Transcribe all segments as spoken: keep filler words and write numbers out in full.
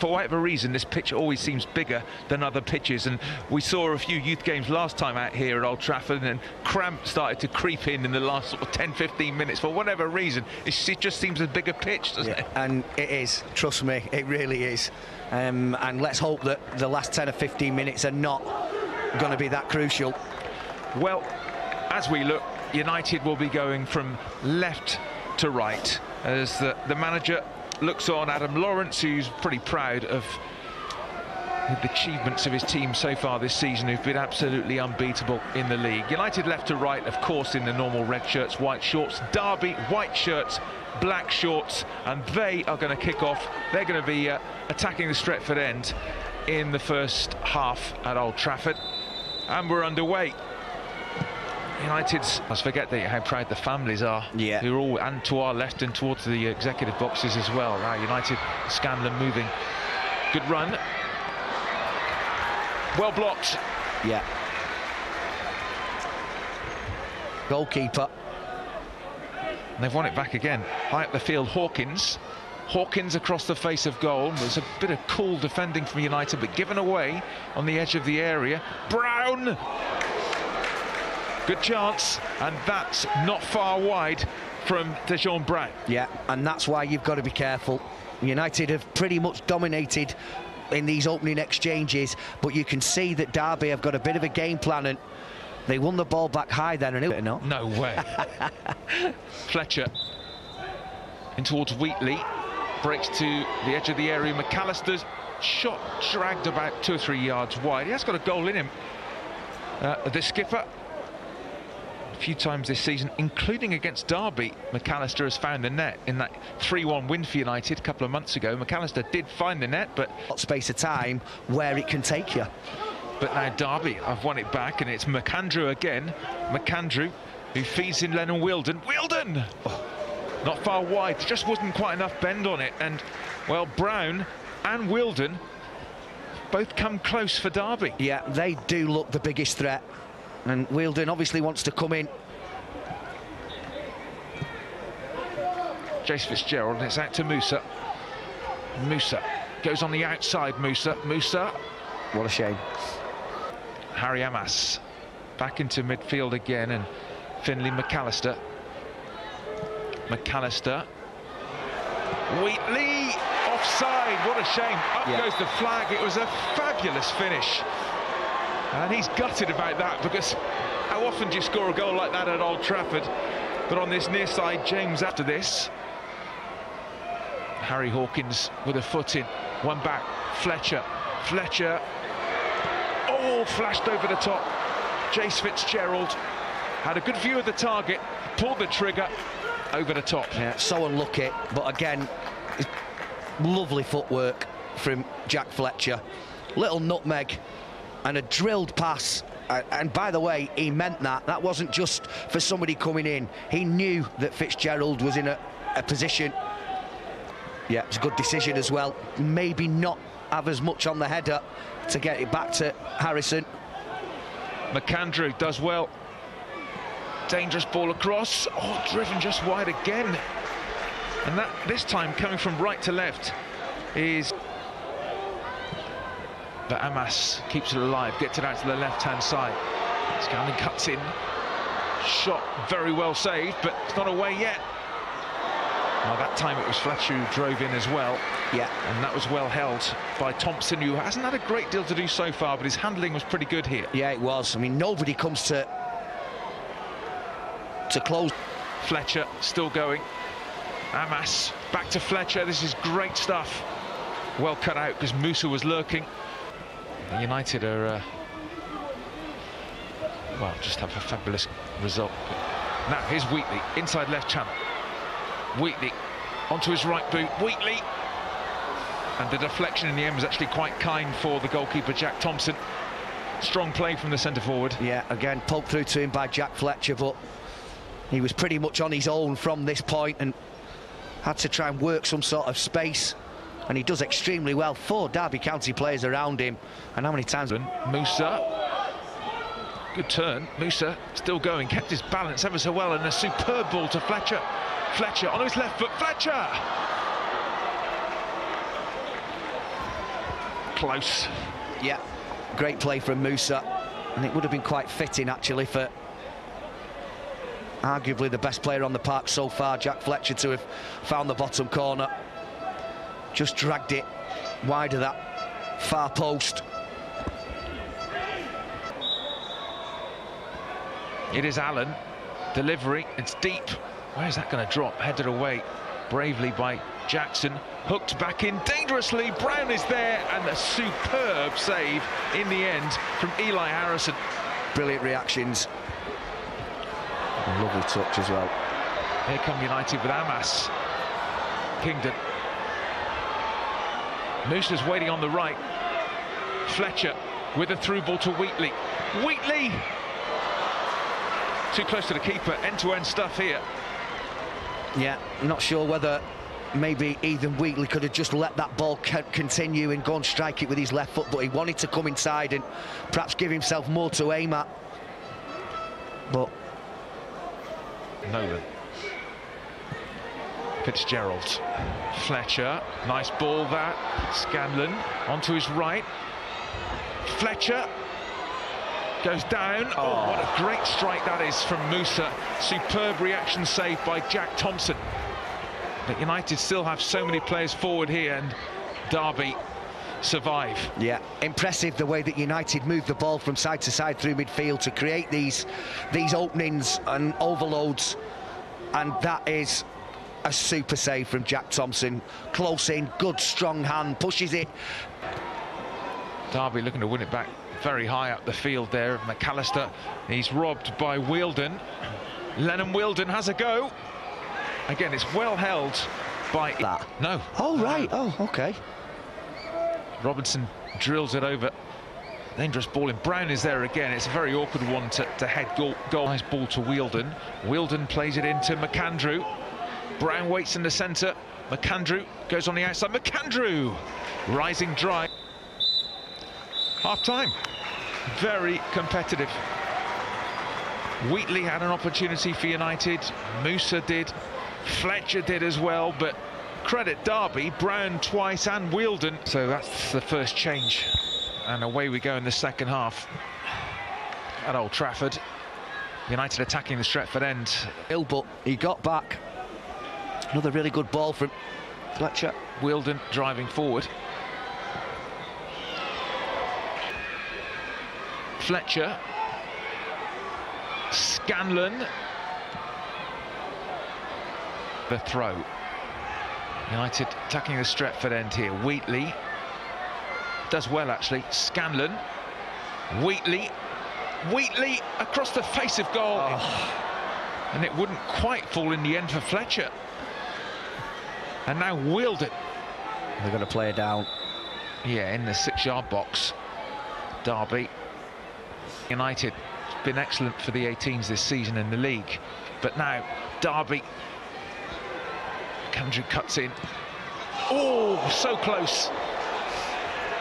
For whatever reason, this pitch always seems bigger than other pitches, and we saw a few youth games last time out here at Old Trafford, and cramp started to creep in in the last sort of ten fifteen minutes. For whatever reason, it just seems a bigger pitch, doesn't yeah, it? And it is, trust me, it really is. Um, and let's hope that the last ten or fifteen minutes are not going to be that crucial. Well, as we look, United will be going from left to right as the, the manager looks on Adam Lawrence, who's pretty proud of the achievements of his team so far this season, who've been absolutely unbeatable in the league. United left to right, of course, in the normal red shirts, white shorts. Derby, white shirts, black shorts, and they are going to kick off. They're going to be uh, attacking the Stretford end in the first half at Old Trafford, and we're underway. United's, I forget that, how proud the families are. Yeah. They're all, and to our left and towards the executive boxes as well. Now United, Scanlon moving. Good run. Well blocked. Yeah. Goalkeeper. And they've won it back again. High up the field, Hawkins. Hawkins across the face of goal. There's a bit of cool defending from United, but given away on the edge of the area. Brown! Good chance, and that's not far wide from Dejan Brown. Yeah, and that's why you've got to be careful. United have pretty much dominated in these opening exchanges, but you can see that Derby have got a bit of a game plan, and they won the ball back high then, and it was not. No way. Fletcher in towards Wheatley, breaks to the edge of the area. McAllister's shot dragged about two or three yards wide. He has got a goal in him. Uh, the skipper. A few times this season, including against Derby, McAllister has found the net in that three one win for United a couple of months ago. McAllister did find the net, but not space of time where it can take you. But now Derby have won it back, and it's McAndrew again. McAndrew, who feeds in Lennon Wilden. Wilden! Oh, not far wide, there just wasn't quite enough bend on it. And, well, Brown and Wilden both come close for Derby. Yeah, they do look the biggest threat. And Wilden obviously wants to come in. Jace Fitzgerald, and it's out to Moussa. Moussa goes on the outside, Moussa. Moussa. What a shame. Harry Amas back into midfield again, and Finlay McAllister. McAllister. Wheatley, offside. What a shame. Up yeah. goes the flag. It was a fabulous finish. And he's gutted about that, because how often do you score a goal like that at Old Trafford? But on this near side, James after this. Harry Hawkins with a foot in. One back. Fletcher. Fletcher. Oh, flashed over the top. Jace Fitzgerald had a good view of the target, pulled the trigger, over the top. Yeah, so unlucky, but again, lovely footwork from Jack Fletcher. Little nutmeg. And a drilled pass, and by the way, he meant that. That wasn't just for somebody coming in. He knew that Fitzgerald was in a, a position. Yeah, it's a good decision as well. Maybe not have as much on the header to get it back to Harrison. McAndrew does well. Dangerous ball across. Oh, driven just wide again. And that, this time, coming from right to left is... But Amas keeps it alive, gets it out to the left-hand side. Scanlon cuts in. Shot very well saved, but it's not away yet. Well, that time it was Fletcher who drove in as well. Yeah. And that was well held by Thompson, who hasn't had a great deal to do so far, but his handling was pretty good here. Yeah, it was. I mean, nobody comes to... to close. Fletcher still going. Amas back to Fletcher. This is great stuff. Well cut out, because Moussa was lurking. United are, uh, well, just have a fabulous result. Now, here's Wheatley, inside left channel. Wheatley, onto his right boot, Wheatley. And the deflection in the end was actually quite kind for the goalkeeper, Jack Thompson. Strong play from the centre-forward. Yeah, again, poked through to him by Jack Fletcher, but he was pretty much on his own from this point and had to try and work some sort of space. And he does extremely well. Four Derby County players around him. And how many times... Moussa. Good turn. Moussa still going. Kept his balance ever so well. And a superb ball to Fletcher. Fletcher on his left foot. Fletcher! close. Yeah, great play from Moussa, and it would have been quite fitting actually for arguably the best player on the park so far, Jack Fletcher, to have found the bottom corner. Just dragged it wide of that far post. It is Allen, delivery, it's deep. Where is that going to drop? Headed away bravely by Jackson, hooked back in dangerously. Brown is there, and a superb save in the end from Eli Harrison. Brilliant reactions. Lovely touch as well. Here come United with Amas. Kingdon. Moussa's waiting on the right. Fletcher with a through ball to Wheatley. Wheatley! Too close to the keeper, end-to-end stuff here. Yeah, not sure whether maybe Ethan Wheatley could have just let that ball continue and go and strike it with his left foot, but he wanted to come inside and perhaps give himself more to aim at. But... Nolan. Fitzgerald. Fletcher. Nice ball that. Scanlon onto his right. Fletcher goes down. Oh, oh what a great strike that is from Moussa. Superb reaction save by Jack Thompson. But United still have so many players forward here, and Derby survive. Yeah, impressive the way that United move the ball from side to side through midfield to create these these openings and overloads, and that is a super save from Jack Thompson. Close in, good strong hand, pushes it. Derby looking to win it back very high up the field there. McAllister, he's robbed by Wheeldon. Lennon Wheeldon has a go again. It's well held by that. No, oh right, oh okay. Robinson drills it over. Dangerous ball in. Brown is there again. It's a very awkward one to, to head goal. goal. Nice ball to Wheeldon. Wheeldon plays it into McAndrew. Brown waits in the centre. McAndrew goes on the outside. McAndrew! Rising dry. Half-time. Very competitive. Wheatley had an opportunity for United. Moussa did. Fletcher did as well, but... Credit Derby, Brown twice and Wheeldon. So that's the first change, and away we go in the second half at Old Trafford. United attacking the Stretford end. Ill, but he got back. Another really good ball from Fletcher. Wheeldon driving forward. Fletcher. Scanlon. The throw. United attacking the Stretford end here. Wheatley does well, actually. Scanlon. Wheatley. Wheatley across the face of goal. Oh. And it wouldn't quite fall in the end for Fletcher. And now Wheeldon. They're going to play it down. Yeah, in the six-yard box. Derby. United has been excellent for the eighteens this season in the league. But now, Derby... McAndrew cuts in. Oh, so close.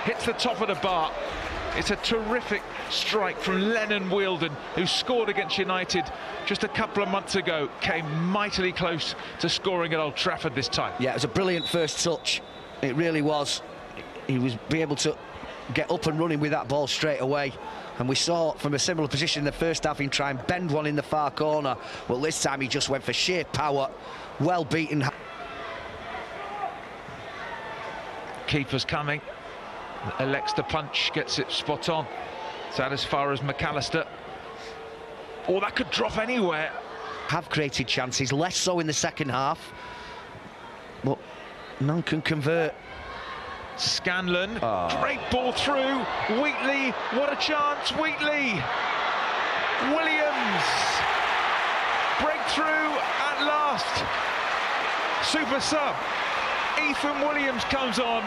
Hits the top of the bar. It's a terrific strike from Lennon Wheeldon, who scored against United just a couple of months ago. Came mightily close to scoring at Old Trafford this time. Yeah, it was a brilliant first touch. It really was. He was be able to get up and running with that ball straight away. And we saw from a similar position in the first half him try and bend one in the far corner. Well, this time he just went for sheer power. Well beaten. Keeper's coming, elects the punch, gets it spot on. It's out as far as McAllister. Oh, that could drop anywhere. Have created chances, less so in the second half, but none can convert. Scanlon, oh. Great ball through. Wheatley, what a chance. Wheatley. Williams, breakthrough at last. Super sub. Ethan Williams comes on,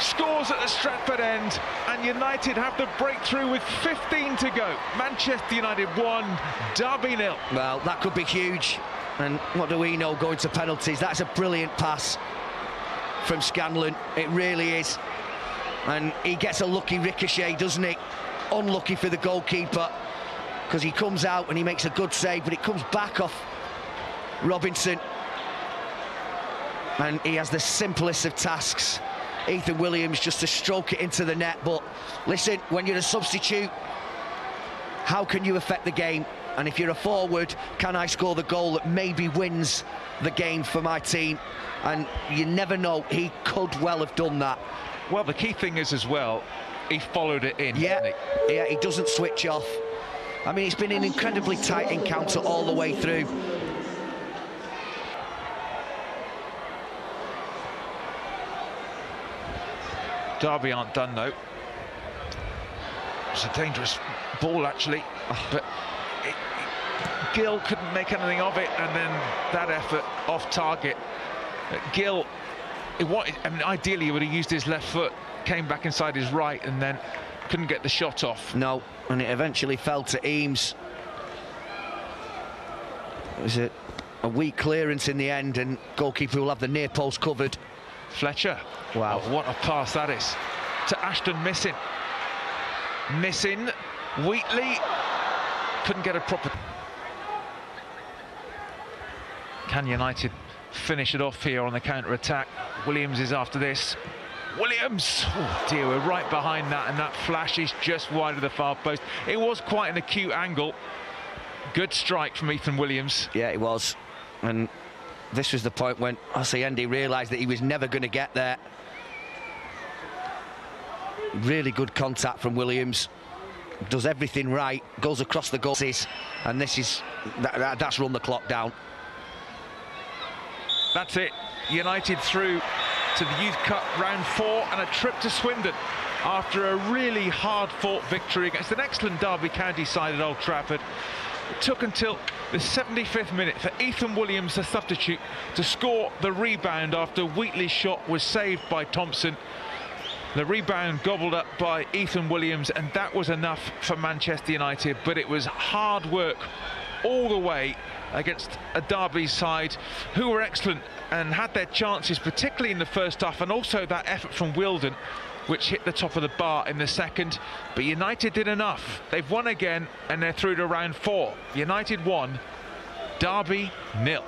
scores at the Stratford end, and United have the breakthrough with fifteen to go. Manchester United one, Derby nil. Well, that could be huge, and what do we know going to penalties? That's a brilliant pass from Scanlon, it really is. And he gets a lucky ricochet, doesn't he? Unlucky for the goalkeeper, because he comes out and he makes a good save, but it comes back off Robinson. And he has the simplest of tasks Ethan Williams just to stroke it into the net. But listen, when you're a substitute, how can you affect the game? And if you're a forward, can I score the goal that maybe wins the game for my team? And you never know, he could well have done that. Well, the key thing is as well, he followed it in, yeah, didn't he? Yeah, he doesn't switch off. I mean, it's been an incredibly tight encounter all the way through. Derby aren't done, though. It's a dangerous ball, actually, but it, it, Gill couldn't make anything of it, and then that effort off target. Gill, it wanted, I mean, ideally he would have used his left foot, came back inside his right, and then couldn't get the shot off. No, and it eventually fell to Eames. It was a, a weak clearance in the end, and goalkeeper will have the near post covered. Fletcher. Wow. Oh, what a pass that is. To Ashton, missing. Missing. Wheatley couldn't get a proper... Can United finish it off here on the counter-attack? Williams is after this. Williams! Oh dear, we're right behind that, and that flash is just wide of the far post. It was quite an acute angle. Good strike from Ethan Williams. Yeah, it was. And this was the point when Asiende realised that he was never going to get there. Really good contact from Williams. Does everything right, goes across the goal, and this is that, that's run the clock down. That's it. United through to the Youth Cup round four, and a trip to Swindon after a really hard-fought victory against an excellent Derby County side at Old Trafford. It took until the seventy-fifth minute for Ethan Williams, the substitute, to score the rebound after Wheatley's shot was saved by Thompson. The rebound gobbled up by Ethan Williams, and that was enough for Manchester United, but it was hard work all the way against a Derby side who were excellent and had their chances, particularly in the first half, and also that effort from Wildon, which hit the top of the bar in the second. But United did enough. They've won again, and they're through to round four. United won, Derby nil.